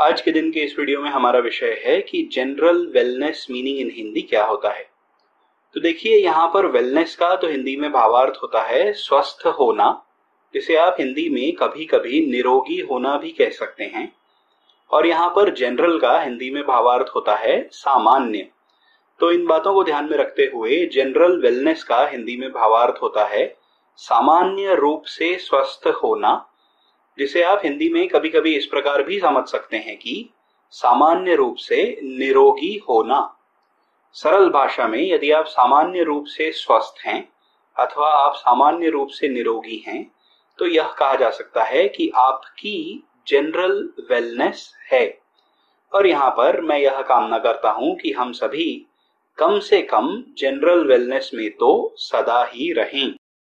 आज के दिन के इस वीडियो में हमारा विषय है कि general wellness meaning in Hindi क्या होता है। तो देखिए यहाँ पर वेलनेस का तो हिंदी में भावार्थ होता है स्वस्थ होना, जिसे आप हिंदी में कभी कभी निरोगी होना भी कह सकते हैं। और यहाँ पर जनरल का हिंदी में भावार्थ होता है सामान्य। तो इन बातों को ध्यान में रखते हुए जनरल वेलनेस का हिंदी में भावार्थ होता है सामान्य रूप से स्वस्थ होना, जिसे आप हिंदी में कभी कभी इस प्रकार भी समझ सकते हैं कि सामान्य रूप से निरोगी होना। सरल भाषा में यदि आप सामान्य रूप से स्वस्थ हैं अथवा आप सामान्य रूप से निरोगी हैं तो यह कहा जा सकता है कि आपकी जनरल वेलनेस है। और यहाँ पर मैं यह कामना करता हूं कि हम सभी कम से कम जनरल वेलनेस में तो सदा ही रहें।